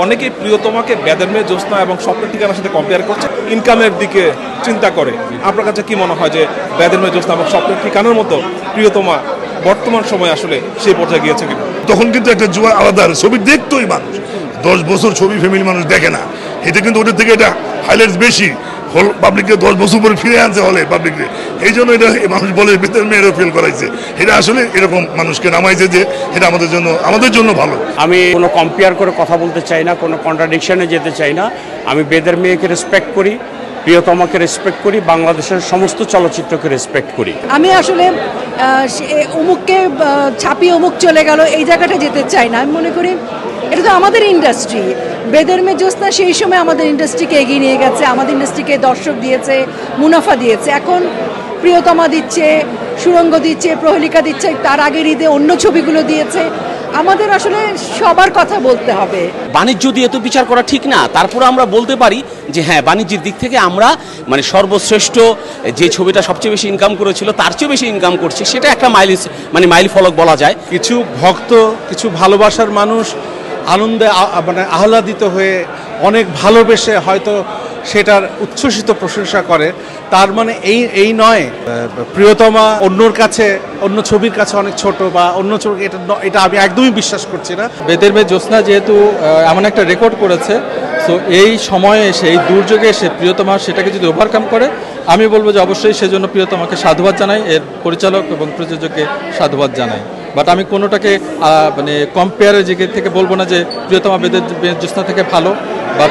अनेके प्रियतमा के बेदर्मे जोस्ना एवं स्वप्न ठिकानार साथे कम्पेयर करछे इनकामेर दिके चिंता करे आपनार काछे कि मने हय जे बेदर्मे जोस्ना एवं स्वप्न ठिकानार मतो प्रियतमा बर्तमान समय आसले सेई पर्याये गियेछे किना तखन किन्तु एकटा जुआ आलादा छवि देखतोई मानुष 10 बछर छवि फैमिली मानुष देखे ना एटा किन्तु ओटा थेके एटा हाइलाइट्स बेशी हल पब्लिक 10 बछर परे फिरे आनछे हले पब्लिक एइजन्य एटा मानुष बोले बेदर्मे एरो फेल कराइछे एटा आसले एरकम मानुषके नामाइछे जे एटा आमादेर जन्य भालो আমি কোনো কম্পেয়ার করে কথা বলতে চাই না, কোনো কন্ট্রাডিকশনে যেতে চাই না। আমি বেদের মেয়েকে রেসপেক্ট করি, প্রিয়তমাকে রেসপেক্ট করি, বাংলাদেশের সমস্ত চলচ্চিত্রকে রেসপেক্ট করি। আমি আসলে অমুককে ছাপিয়ে অমুক চলে গেল এই জায়গাটা যেতে চাই না। আমি মনে করি এটা তো আমাদের ইন্ডাস্ট্রি, বেদের মেয়ে জোছনা সেই সময় আমাদের ইন্ডাস্ট্রিকে এগিয়ে নিয়ে গেছে, আমাদের ইন্ডাস্ট্রিকে দর্শক দিয়েছে, মুনাফা দিয়েছে। এখন প্রিয়তমা দিচ্ছে, সুরঙ্গ দিচ্ছে, প্রহেলিকা দিচ্ছে, তার আগের ঈদে অন্য ছবিগুলো দিয়েছে। আমাদের আসলে সবার কথা বলতে হবে। বাণিজ্য দিয়ে তো বিচার করা ঠিক না, তারপরে আমরা বলতে পারি যে হ্যাঁ বাণিজ্যের দিক থেকে আমরা মানে সর্বশ্রেষ্ঠ যে ছবিটা সবচেয়ে বেশি ইনকাম করেছিল তার চেয়ে বেশি ইনকাম করছে, সেটা একটা মাইল ফলক বলা যায়। কিছু ভক্ত, কিছু ভালোবাসার মানুষ আনন্দে মানে আহ্লাদিত হয়ে অনেক ভালোবেসে হয়তো সেটার উচ্ছ্বসিত প্রশংসা করে, তার মানে এই নয় প্রিয়তমা অন্যর কাছে, অন্য ছবির কাছে অনেক ছোট বা অন্য ছবি, এটা আমি একদমই বিশ্বাস করছি না। বেদের মেয়ে জোছনা যেহেতু এমন একটা রেকর্ড করেছে, সো এই সময়ে এসে, এই দুর্যোগে এসে প্রিয়তমা সেটাকে যদি ওভারকাম করে, আমি বলবো যে অবশ্যই সেজন্য প্রিয়তমাকে সাধুবাদ জানাই, এর পরিচালক এবং প্রযোজককে সাধুবাদ জানাই। বাট আমি কোনোটাকে মানে কম্পেয়ারের দিক থেকে বলবো না যে প্রিয়তমা বেদের মেয়ে জোছনা থেকে ভালো বা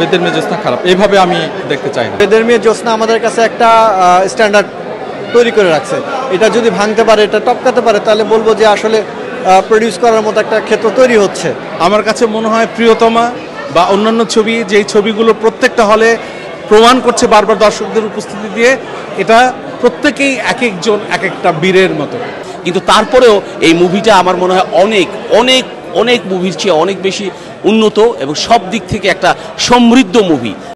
বেদের মেয়ে জোছনা খারাপ, এইভাবে আমি দেখতে চাই না। বেদের মেয়ে জোছনা আমাদের কাছে একটা স্ট্যান্ডার্ড তৈরি করে রাখছে, এটা যদি ভাঙতে পারে, এটা টপকাতে পারে, তাহলে বলবো যে আসলে প্রডিউস করার মতো একটা ক্ষেত্র তৈরি হচ্ছে। আমার কাছে মনে হয় প্রিয়তমা বা অন্যান্য ছবি, যেই ছবিগুলো প্রত্যেকটা হলে প্রমাণ করছে বারবার দর্শকদের উপস্থিতি দিয়ে, এটা প্রত্যেকেই এক একজন এক একটা বীরের মতো। কিন্তু তারপরেও এই মুভিটা আমার মনে হয় অনেক অনেক অনেক মুভির চেয়ে অনেক বেশি উন্নত এবং সব দিক থেকে একটা সমৃদ্ধ মুভি।